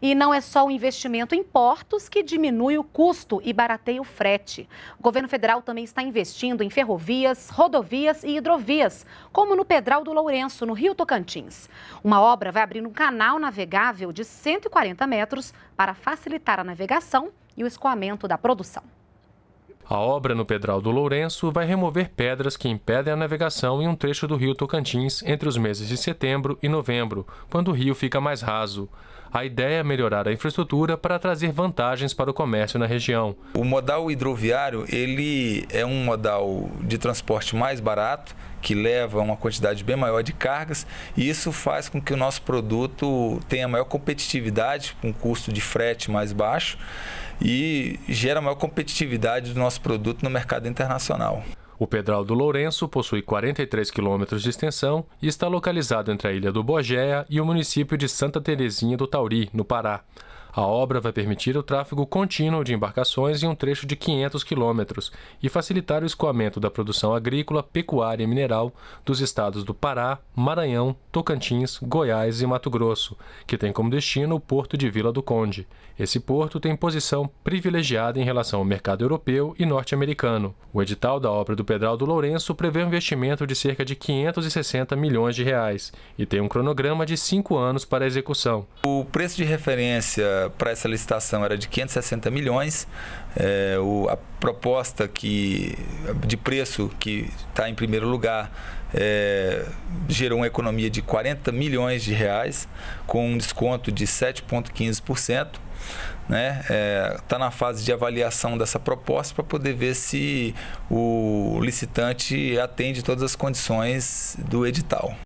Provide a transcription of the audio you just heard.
E não é só o investimento em portos que diminui o custo e barateia o frete. O governo federal também está investindo em ferrovias, rodovias e hidrovias, como no Pedral do Lourenço, no Rio Tocantins. Uma obra vai abrir um canal navegável de 140 metros para facilitar a navegação e o escoamento da produção. A obra no Pedral do Lourenço vai remover pedras que impedem a navegação em um trecho do Rio Tocantins entre os meses de setembro e novembro, quando o rio fica mais raso. A ideia é melhorar a infraestrutura para trazer vantagens para o comércio na região. O modal hidroviário, ele é um modal de transporte mais barato, que leva uma quantidade bem maior de cargas, e isso faz com que o nosso produto tenha maior competitividade, com um custo de frete mais baixo, e gera maior competitividade do nosso produto no mercado internacional. O Pedral do Lourenço possui 43 quilômetros de extensão e está localizado entre a Ilha do Bogéia e o município de Santa Terezinha do Tauri, no Pará. A obra vai permitir o tráfego contínuo de embarcações em um trecho de 500 quilômetros e facilitar o escoamento da produção agrícola, pecuária e mineral dos estados do Pará, Maranhão, Tocantins, Goiás e Mato Grosso, que tem como destino o porto de Vila do Conde. Esse porto tem posição privilegiada em relação ao mercado europeu e norte-americano. O edital da obra do Pedral do Lourenço prevê um investimento de cerca de 560 milhões de reais e tem um cronograma de 5 anos para a execução. O preço de referência para essa licitação era de 560 milhões, a proposta de preço que está em primeiro lugar gerou uma economia de 40 milhões de reais, com um desconto de 7,15%. Está na fase de avaliação dessa proposta para poder ver se o licitante atende todas as condições do edital.